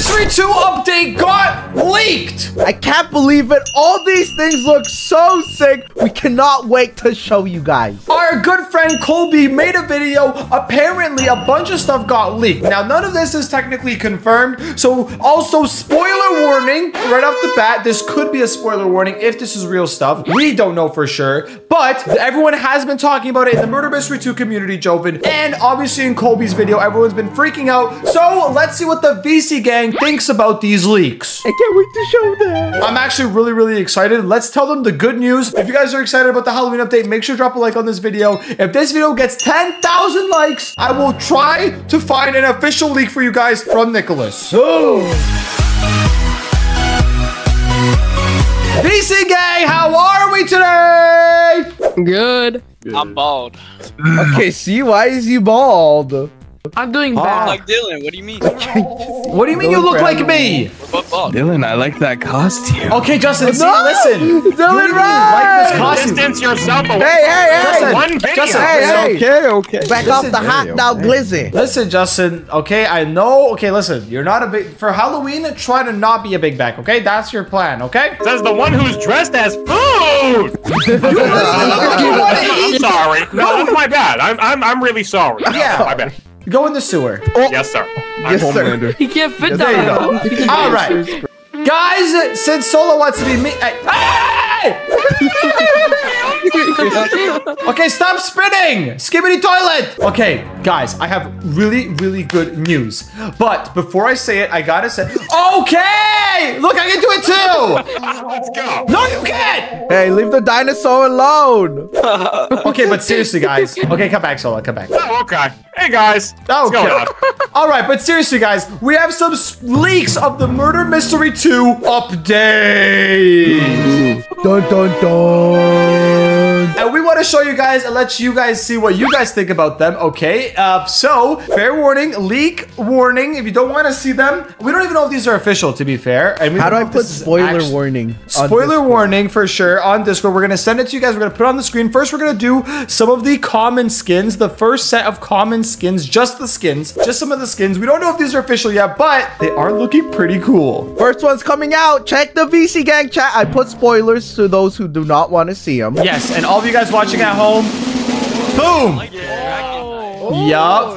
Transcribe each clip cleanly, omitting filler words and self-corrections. Mystery 2 update got leaked. I can't believe it. All these things look so sick. We cannot wait to show you guys. Our good friend Colby made a video. Apparently, a bunch of stuff got leaked. Now, none of this is technically confirmed. So, also, spoiler warning. Right off the bat, this could be a spoiler warning if this is real stuff. We don't know for sure. But everyone has been talking about it in the Murder Mystery 2 community, Joven. And obviously, in Colby's video, everyone's been freaking out. So, let's see what the VC gang thinks about these leaks. I can't wait to show them. I'm actually really, really excited. Let's tell them the good news. If you guys are excited about the Halloween update, make sure to drop a like on this video. If this video gets 10,000 likes, I will try to find an official leak for you guys from Nikilis. VC gang, how are we today? Good. I'm bald. Okay, see, why is you bald? I'm doing bad. Like Dylan, what do you mean? What do you mean you look like me? Dylan, I like that costume. Okay, Justin, no! Listen. Dylan, right? Like this distance yourself away. Hey, Justin, okay. Back off the hot dog glizzy. Listen, Justin, okay, I know. Okay, listen, you're not a big... For Halloween, try to not be a big back, okay? That's your plan, okay? Says the one who's dressed as food! I'm sorry. No, that's my bad. I'm really sorry. Yeah. My bad. Go in the sewer. Oh. Yes, sir. Yes, sir. He can't fit that. There you go. All right. Guys, since Solo wants to be me... Okay, stop spinning! Skibbity toilet! Okay, guys, I have really, really good news. But before I say it, I gotta say... Okay! Look, I can do it too! Let's go! No, you can't! Hey, leave the dinosaur alone! Okay, but seriously, guys. Okay, come back, Solo, come back. Oh, okay. Hey, guys. Okay. What's going on? All right, but seriously, guys. We have some leaks of the Murder Mystery 2 update! Dun, dun, dun! And we want to show you guys and let you guys see what you guys think about them, okay? So, fair warning, leak warning. If you don't want to see them, we don't even know if these are official, to be fair. And how do I put spoiler warning? Spoiler warning for sure on Discord. We're going to send it to you guys. We're going to put it on the screen. First, we're going to do some of the common skins, the first set of common skins, just the skins, just some of the skins. We don't know if these are official yet, but they are looking pretty cool. First one's coming out. Check the VC gang chat. I put spoilers to those who do not want to see them. Yes, and all of you guys watching at home, boom! Yup.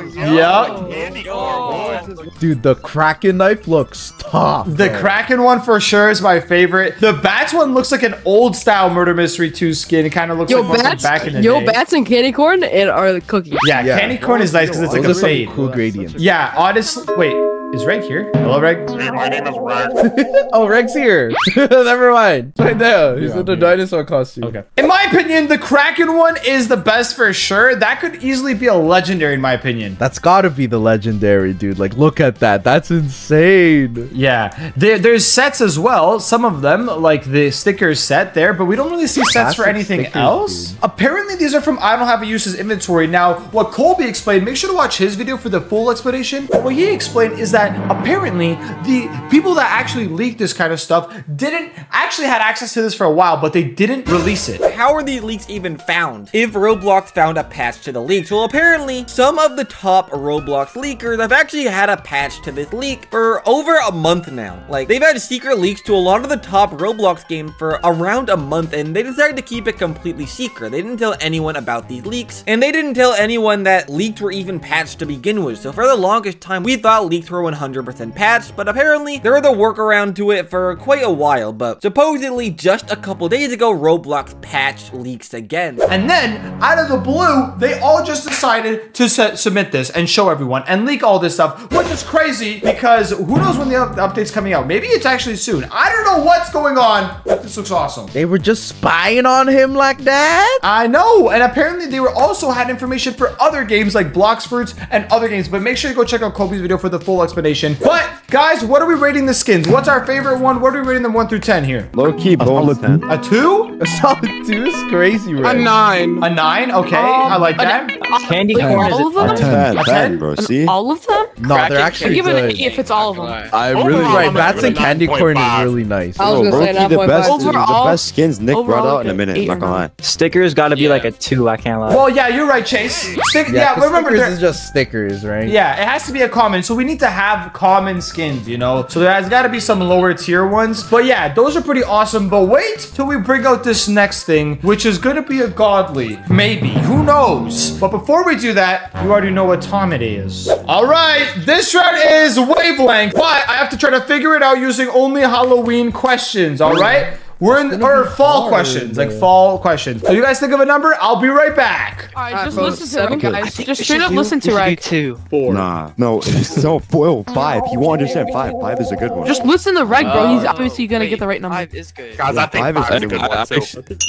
Dude, the Kraken knife looks tough. The Kraken one for sure is my favorite. The Bats one looks like an old style Murder Mystery 2 skin. It kind of looks like back in the day. Bats and candy corn are cookies. Yeah, candy corn is nice because it's like a fade. Cool gradient. Yeah, honestly, wait. Is Reg here? Hello, Reg. Hey, my name is Reg. Oh, Reg's here. Never mind. Right there. He's in the dinosaur costume. Okay. In my opinion, the Kraken one is the best for sure. That could easily be a legendary, in my opinion. That's gotta be the legendary, dude. Like, look at that. That's insane. Yeah. There's sets as well. Some of them, like the sticker set there, but we don't really see sets for anything else. Dude. Apparently, these are from I Don't Have a Use's inventory. Now, what Colby explained, make sure to watch his video for the full explanation. What he explained is that apparently the people that actually leaked this kind of stuff didn't actually had access to this for a while, but they didn't release it. How are these leaks even found? If Roblox found a patch to the leaks, well, apparently some of the top Roblox leakers have actually had a patch to this leak for over a month now. Like, they've had secret leaks to a lot of the top Roblox games for around a month, and they decided to keep it completely secret. They didn't tell anyone about these leaks, and they didn't tell anyone that leaks were even patched to begin with. So for the longest time, we thought leaks were 100% patched, but apparently there was a workaround to it for quite a while. But supposedly just a couple days ago, Roblox patched leaks again, and then out of the blue they all just decided to submit this and show everyone and leak all this stuff, which is crazy because who knows when the update's coming out. Maybe it's actually soon. I don't know what's going on, but this looks awesome. They were just spying on him like that. I know. And apparently they were also had information for other games like Blox Fruits and other games, but make sure you go check out Colby's video for the full explanation. But guys, what are we rating the skins? What's our favorite one? What are we rating them 1 through 10 here? Low key, a 2? A solid 2 is crazy, right? A 9. A 9? Okay, I like that. Candy corn is all of them? A 10, bro. See? All of them? No, they're actually good. I give it an 8 if it's all of them. I really like bats and candy corn is really nice. I was going to say the best skins Nick brought out in a minute. Not gonna lie. Stickers got to be like a 2. I can't lie. Well, yeah, you're right, Chase. Yeah, remember this is just stickers, right? Yeah, it has to be a common. So we need to have common skins, you know. So there has got to be some lower tier ones. But yeah, those are pretty awesome. But wait till we bring out this next thing, which is gonna be a godly. Maybe. Who knows? But before we do that, you already know what time it is. All right, this round is wavelength, but I have to try to figure it out using only Halloween questions. All right. We're in or fall questions, like fall questions. So you guys think of a number? I'll be right back. All right, just listen to it, guys. Just straight up listen to right. 2, 4. Nah, no, it's so 5. You won't understand 5. 5 is a good one. Just listen to Reg, bro. He's obviously gonna get the right number. 5 is good. Guys, I think 5 is a good one.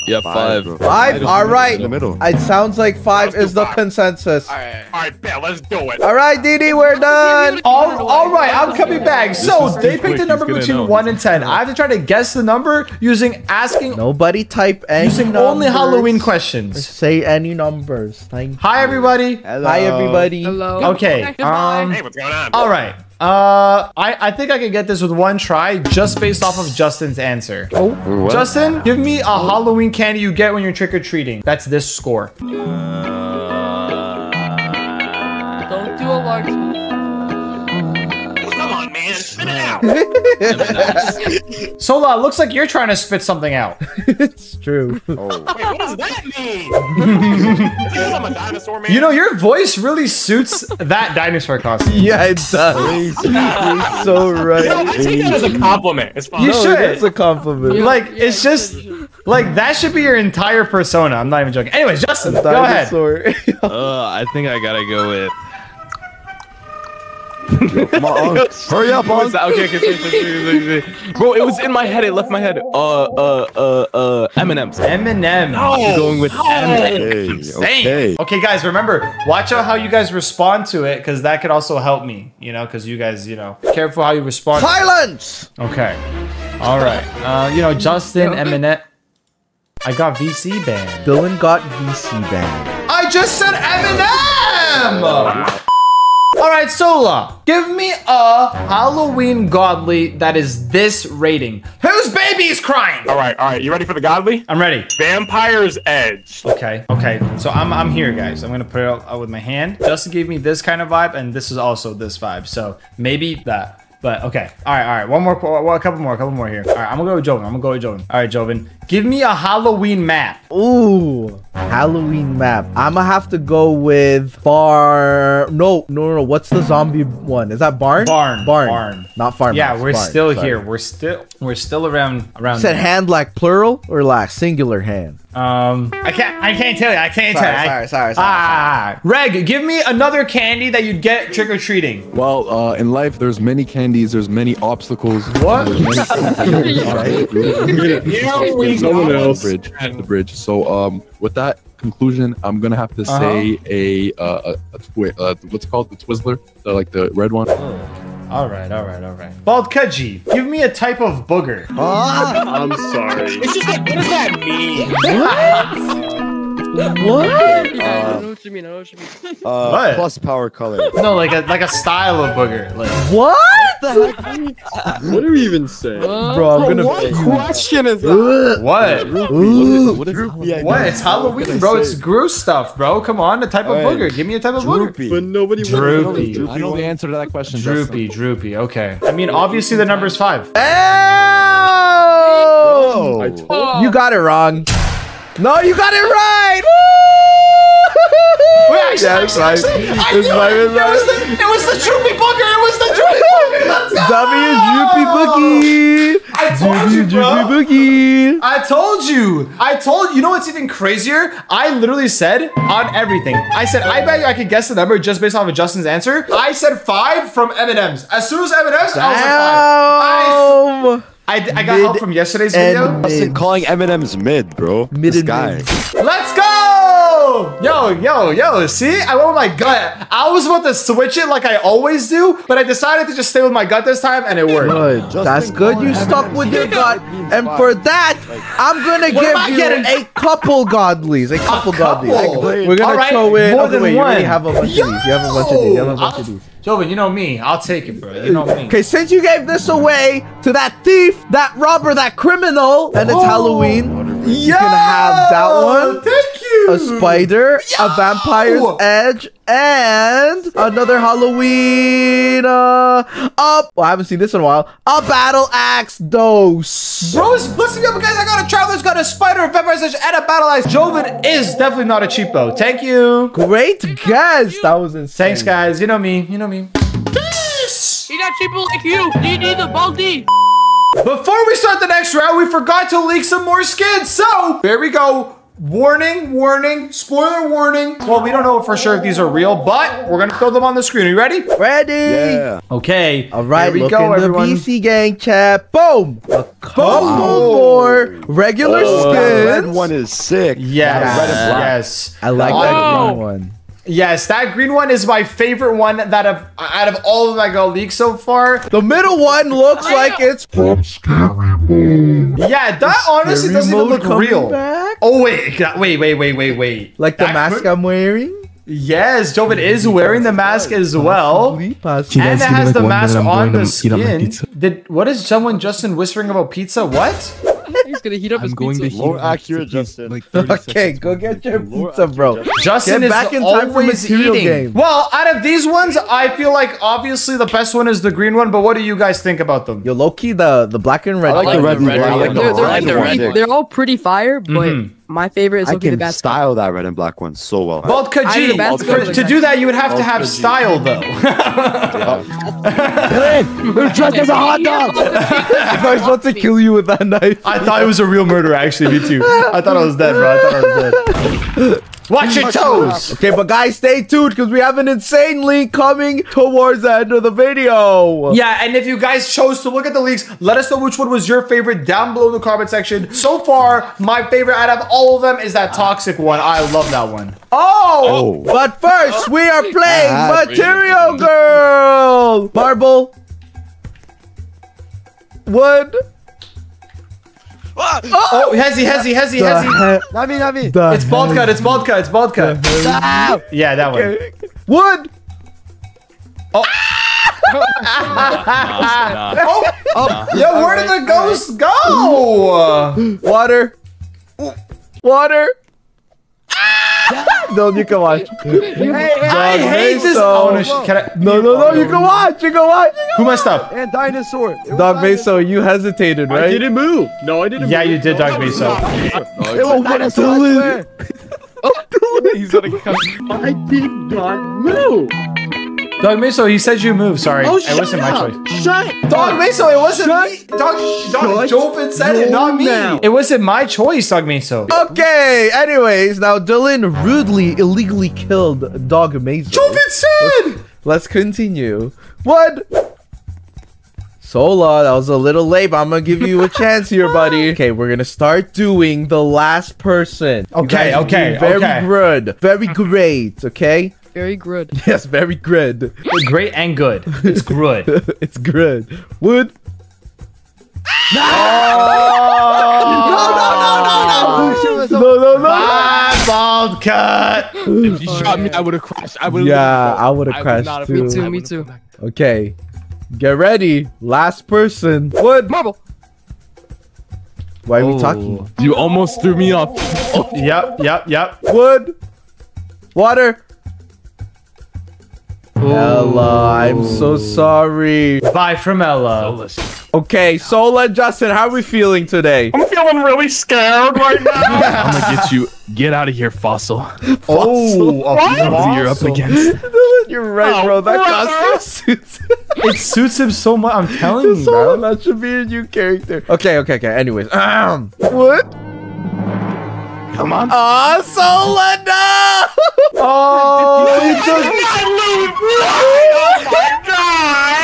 Yeah, 5. 5. All right. In the middle. It sounds like 5 is the consensus. All right. All right, bet. Let's do it. All right, Didi, we're done. All right, I'm coming back. So they picked a number between 1 and 10. I have to try to guess the number using. Asking nobody type any using numbers, only Halloween questions. Say any numbers. Thank hi everybody. Hello. Hi everybody. Hello. Okay. Hey, what's going on? All right. I think I can get this with 1 try just based off of Justin's answer. Oh, what? Justin, give me a Halloween candy you get when you're trick or treating. That's this score. Don't do a large move. Spit it out. Sola, looks like you're trying to spit something out. It's true. Oh. Wait, what does that mean? I'm a dinosaur man. You know, your voice really suits that dinosaur costume. Yeah, it does. You're so right. No, I take that as a compliment. It's fine. You should. It's a compliment. Like, yeah, it's just... Like, that should be your entire persona. I'm not even joking. Anyways, Justin, go ahead. I think I gotta go with... Yo, come on, hurry up, Unc. Okay, bro, it was in my head. It left my head. M&M's. M&M's. No. I'm going with M&M's. Okay, guys, remember, watch out how you guys respond to it, because that could also help me, you know, because you guys, you know, careful how you respond. Silence! Okay. All right. You know, Justin, M&M. I got VC banned. Dylan got VC banned. I just said M&M! All right, Sola, give me a Halloween godly that is this rating. Whose baby is crying? All right, you ready for the godly? I'm ready. Vampire's Edge. Okay, okay. So I'm here, guys. I'm gonna put it out with my hand. Justin gave me this kind of vibe, and this is also this vibe. So maybe that. But okay, all right, a couple more here. All right, I'm gonna go with Joven. All right, Joven, give me a Halloween map. Ooh, Halloween map. I'm gonna have to go with no. What's the zombie one? Is that barn? Barn. Not farm. Yeah, we're barn, still sorry. Here. We're still around. You said hand like plural or like singular hand? I can't tell you. Sorry. Reg, give me another candy that you'd get trick or treating. Well, in life, there's many candies. There's many obstacles. What? The bridge. So, with that conclusion, I'm gonna have to say what's it called, the Twizzler, like the red one. Oh. All right. Bald Kudji, give me a type of booger. I'm sorry. It's just like, what does that mean? What? I know what you mean. What? Plus power color. No, like a style of booger. Like what? What are we even saying? Bro, I'm gonna. What question is that? What? What? It's Halloween, bro. It's Gru stuff, bro. Come on, a type of booger. Give me a type of booger. But nobody. Droopy. I know the answer to that question. Droopy. Okay. I mean, obviously the number's 5. Oh! You got it wrong. No, you got it right. Wait, actually, I knew it. It was the droopy booger. W droopy boogie. I told you, bro. I told you. You know what's even crazier? I literally said on everything. I said I bet you I could guess the number just based off of Justin's answer. I said 5 from M&M's. As soon as M&M's, I was like 5. I got help from yesterday's video. Justin calling M&M's mid, bro. Mid. Let's go. Yo, see? I went with my gut. I was about to switch it like I always do, but I decided to just stay with my gut this time, and it worked. Good. That's good. You stuck with your gut, and for that, I'm gonna give you a couple godlies. A couple godlies. We're gonna throw in more than one. You already have a bunch of these. You have a bunch of these. You have a bunch of these. Joven, you know me. I'll take it, bro. You know me. Okay, since you gave this away to that thief, that robber, that criminal, and it's Halloween, you're gonna have that one. Thank you. A spider, a vampire's edge, and another Halloween. Well, I haven't seen this in a while. A battle axe dose. Bros, listen up, guys. I got a traveler's got a spider, a vampire's edge, and a battle axe. Joven is definitely not a cheapo. Thank you. Great guess. That was insane. Thanks, guys. You know me. You know me. Peace. He's not cheapo like you. DD the baldy. Before we start the next round, we forgot to leak some more skins. So there we go. Warning, warning, spoiler warning. Well, we don't know for sure if these are real, but we're gonna throw them on the screen. Are you ready? Ready. Yeah. Okay. All right. Here we go, everyone. The BC gang chat. Boom. A couple more regular skins. That red one is sick. Yes. Red and black. Yes. I like that green one. Yes, that green one is my favorite one that out of all of my leaks so far. The middle one looks like it's from Scary Mode. Yeah, that honestly doesn't even look real. Back? Oh, wait. Like that the mask I'm wearing? Yes, Joven is wearing the mask as well. And it has the mask on the skin. What is Justin whispering about pizza? What? He's gonna heat up his pizza. More accurate, Justin. Okay, go get your pizza, bro. Justin is always eating. Well, out of these ones, I feel like obviously the best one is the green one. But what do you guys think about them? Yo, low-key, the black and red. I like the red and black. They're all pretty fire, but my favorite is looking at the basket. Style that red and black one so well. Vodka G. To do that, you would have to have style, though. You're dressed as a hot dog. I was about to kill you with that knife. I thought it was a real murderer, actually. Me too. I thought I was dead, bro. I thought I was dead. Watch your toes. Okay, but guys, stay tuned because we have an insane leak coming towards the end of the video. Yeah, and if you guys chose to look at the leaks, let us know which one was your favorite down below in the comment section. So far, my favorite out of all of them is that toxic one. I love that one. Oh, but first we are playing Material Girl. Marble. Wood. Oh, Hezzy. Not me. It's bald cut. Yeah, that one. Wood. Oh. Yo, where did the ghosts go? Water. No, you can watch. I hate this. No, you can watch. Who messed up? And dinosaur. Dog Meso, you hesitated, right? I didn't move. No, I didn't. Yeah, you did, Dog Meso. He's gonna come. I did not move. Dog Meso, he said you moved. Sorry, it wasn't my choice. Dog Meso, it wasn't me. Dog Joven said it, not me. It wasn't my choice, Dog Meso. Okay, anyways, now Dylan rudely, illegally killed Dog Meso. Joven said! Let's continue. What? Sola, that was a little late, but I'm gonna give you a chance here, buddy. Okay, we're gonna start doing the last person. Very great, okay? Very good. Yes, very good. Great and good. It's good. It's good. Wood. No. My bald cut. If you shot me, I would have crashed. I would have crashed too. Me too. Okay. Get ready. Last person. Wood. Marble. Why are we talking? You almost threw me off. Yep. Wood. Water. Ella, I'm so sorry. Bye from Ella. Okay, Sola and Justin, how are we feeling today? I'm feeling really scared right now. I'm gonna get you. Get out of here, Fossil. You're up against. You're right, bro. That costume suits. It suits him so much. I'm telling you, bro. That should be a new character. Okay. Anyways, what? Come on. Oh, Sola, no! Oh,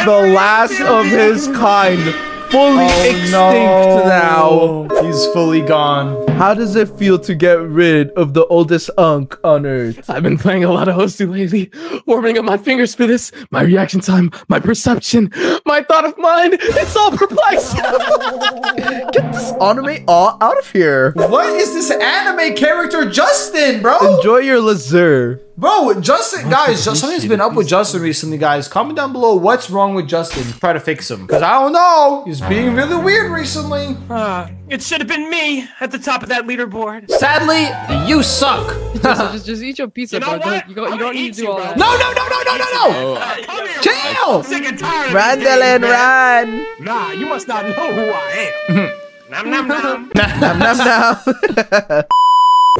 the last of his kind. fully extinct now. He's fully gone. How does it feel to get rid of the oldest Unk on Earth? I've been playing a lot of Ghostly lately, warming up my fingers for this. My reaction time, my perception, my thought of mind. It's all perplexed. Get this anime all out of here. What is this anime character, Justin, bro? Enjoy your laser. Bro, Justin, guys, something's been up with Justin recently, guys. Comment down below what's wrong with Justin. Try to fix him. Because I don't know. He's being really weird recently. It should have been me at the top of that leaderboard. Sadly, you suck. just eat your pizza, bro. You don't need to do all that. No. Chill. Randolin, run. Nah, you must not know who I am. Nom, nom, nom. Nom, nom, nom.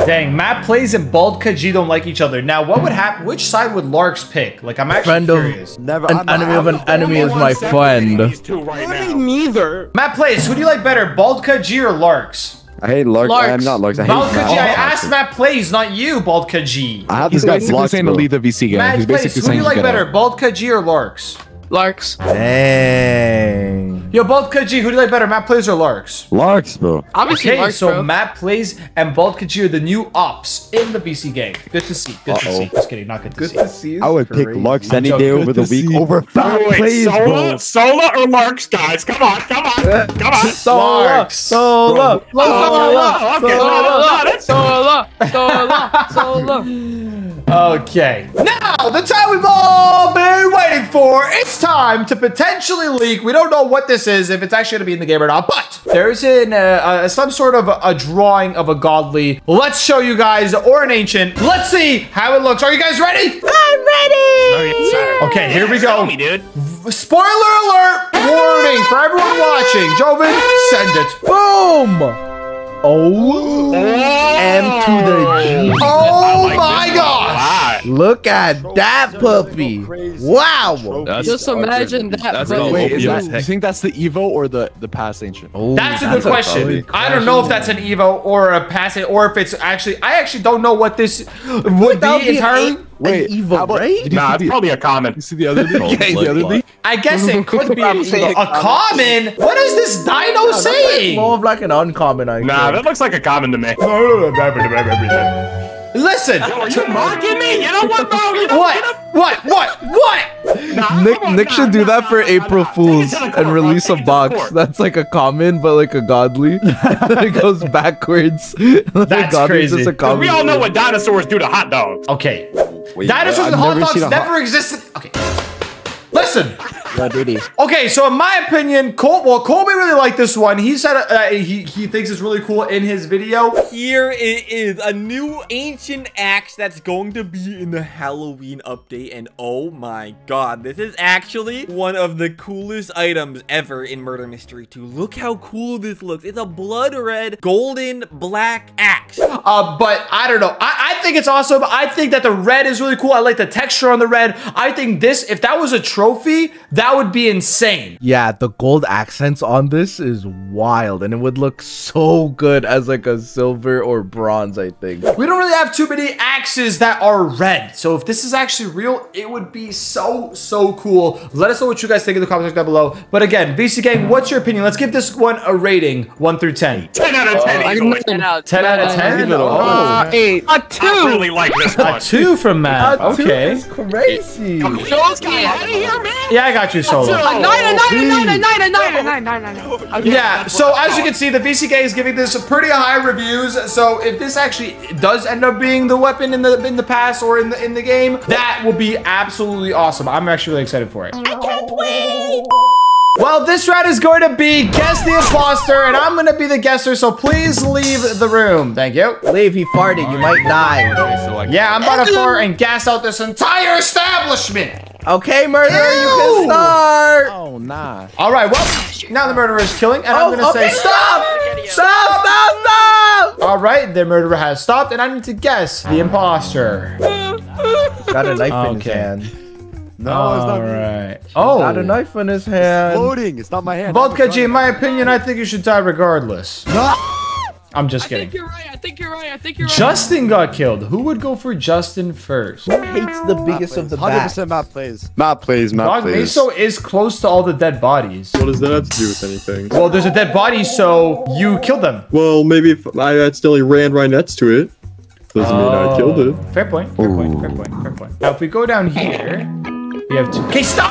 Dang, Matt plays and Bald Kaji don't like each other. Now, what would happen? Which side would Larks pick? Like, I'm actually curious. An enemy of an enemy is my friend. Neither. Matt plays. Who do you like better, Bald Kaji or Larks? I hate Larks. I am not Larks. I hate Bald Kaji. I asked Matt plays, not you, Bald Kaji. I have this guy basically saying to leave the VC game. Matt plays. Who do you like better, Bald Kaji or Larks? Larks. Dang. Yo, Bald Kaji, who do you like better, Matt plays or Larks? Larks, bro. Obviously, okay, Larks, so bro. Matt plays and Bald Kaji are the new ops in the VC game. Good to see. Good to see. Just kidding, not good to see. I would pick Larks any day over the week over Matt plays, bro. Sola or Larks, guys? Come on, come on, come on. Sola, Sola, Sola, Sola, Sola, Sola. Okay. Now, the time we've all been waiting for. It's time to potentially leak. We don't know what this is, if it's actually going to be in the game or not, but there's in some sort of a drawing of a godly. Let's show you guys, or an ancient. Let's see how it looks. Are you guys ready? I'm ready. Oh, yeah. Okay, here we go. Show me, dude. Spoiler alert warning for everyone watching. Joven, send it. Boom. Oh, M to the G. Oh my gosh. Look at that puppy. Wow. Just imagine that. Wait, do you think that's the Evo or the past ancient? That's a good question. I don't know if that's an Evo or a past, or if it's actually, I actually don't know what this would be entirely. Wait, Evo, right? Nah, it's probably a common. You see the other thing? I guess it could be a common. What is this dino saying? More of like an uncommon, I guess. Nah, that looks like a common to me. Listen! Yo, are you mocking me? You know what, bro? You know what? Nah, Nick should do that for April Fools and release a box that's like a common, but like a godly. Then it goes backwards. That's crazy. We all know what dinosaurs do to hot dogs. Okay. Wait, dinosaurs and hot dogs never existed. Okay. Listen. Okay, so in my opinion, Colby really liked this one. He said he thinks it's really cool in his video. Here it is, a new ancient axe that's going to be in the Halloween update. And oh my god, this is actually one of the coolest items ever in Murder Mystery 2. Look how cool this looks. It's a blood red, golden, black axe. But I don't know. I think it's awesome. I think that the red is really cool. I like the texture on the red. I think this, if that was a trophy, that would be insane. Yeah, the gold accents on this is wild, and it would look so good as like a silver or bronze, I think. We don't really have too many axes that are red, so if this is actually real, it would be so, so cool. Let us know what you guys think in the comments down below. But again, VC Gang, what's your opinion? Let's give this one a rating 1 through 10. 10 out of 10. 10 out of 10? A 2. I really like this one. A 2 from Matt. Okay. That's crazy. Out of here, man. Yeah, I got you, Solo. Yeah, so as you can see, the VCK is giving this pretty high reviews. So if this actually does end up being the weapon in the past or in the game, that will be absolutely awesome. I'm actually really excited for it. I can't wait. Well, this round is going to be Guess the Imposter, and I'm going to be the guesser, so please leave the room. Thank you. Leave, he farted. You might die. Yeah, I'm about to fart and gas out this entire establishment. Okay, murderer, you can start. Oh, nah. All right, well, now the murderer is killing, and I'm going to say, stop! Stop! Stop! Stop! All right, the murderer has stopped, and I need to guess the imposter. Got a knife in his hand. No, it's not right. Oh, not a knife in his hand. It's floating. It's not my hand. Bald Kaji, in my opinion, I think you should die regardless. No. I'm just kidding. I think you're right. Justin got killed. Who would go for Justin first? Who hates the biggest of the bats? 100% Matt plays. Matt plays. Matt plays. Dog Meso is close to all the dead bodies. What does that have to do with anything? Well, there's a dead body, so you killed them. Well, maybe if I accidentally ran right next to it, doesn't mean I killed it. Fair point. Fair point. Fair point. Fair point. Now, if we go down here, we have two. Okay, stop!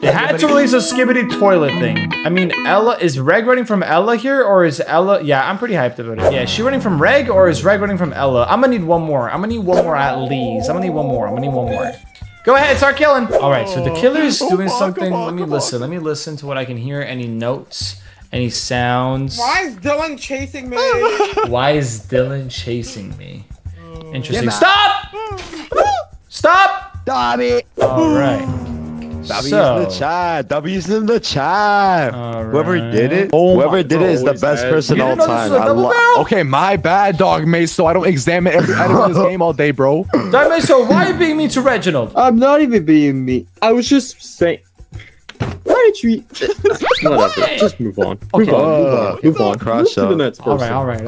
They had to release a skibbity toilet thing. I mean, Ella, is Reg running from Ella here, or is Ella? Yeah, I'm pretty hyped about it. Yeah, is she running from Reg, or is Reg running from Ella? I'm gonna need one more. I'm gonna need one more at least. I'm gonna need one more. Go ahead, start killing. All right, so the killer's doing something. Let me listen. Let me listen to what I can hear. Any notes? Any sounds? Why is Dylan chasing me? Interesting. Stop! Stop! Dobby! Alright. Dobby's in the chat. All right. Whoever did it, is the best person all time. Okay, my bad, Dog Meso. I don't examine every item in this game all day, bro. Dog Meso, why are you being mean to Reginald? I'm not even being mean. I was just saying. Why did you? Just move on. Okay. Move on. Crash out. Alright,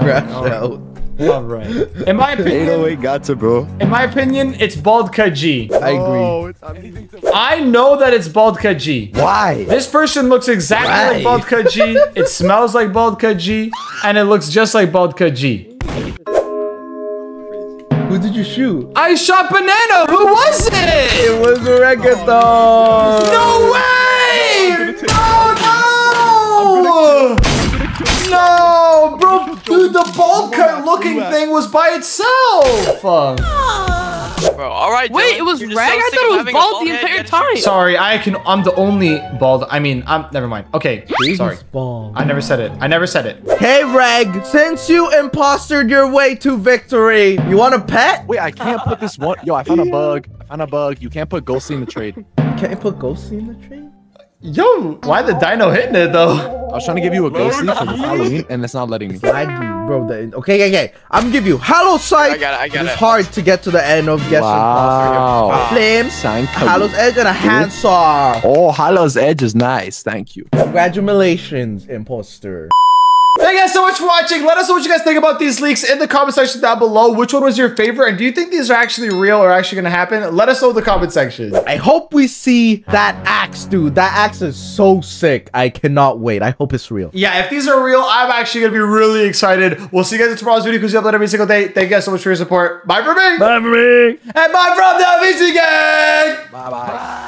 Alright. In my opinion, 808 got to, bro. In my opinion, it's Bald Kaji. I agree. I know that it's Bald Kaji. Why? This person looks exactly like Bald Kaji. It smells like Bald Kaji, and it looks just like Bald Kaji. Who did you shoot? I shot Banana. Who was it? It was Reggaeton. No way! No! No, bro, dude, the bald cut looking thing was by itself. Bro, all right. Wait, it was Reg? I thought it was bald the entire time. Sorry, I'm the only bald. I mean, never mind. Okay, sorry. I never said it. Hey, Reg, since you impostered your way to victory, you want a pet? Wait, I can't put this one. Yo, I found a bug. You can't put Ghostly in the trade. Yo, why the dino hitting it though? I was trying to give you a Ghostly for Halloween, and it's not letting me. Okay. I'm gonna give you Hallow Scythe. It's hard to get to the end of guessing. Wow. Flames, Hallow's Edge, and a handsaw. Oh, Hallow's Edge is nice. Thank you. Congratulations, imposter. Thank you guys so much for watching. Let us know what you guys think about these leaks in the comment section down below. Which one was your favorite? And do you think these are actually real or actually going to happen? Let us know in the comment section. I hope we see that axe, dude. That axe is so sick. I cannot wait. I hope it's real. Yeah, if these are real, I'm actually going to be really excited. We'll see you guys in tomorrow's video because we upload every single day. Thank you guys so much for your support. Bye for me. And bye from the VC Gang. Bye-bye.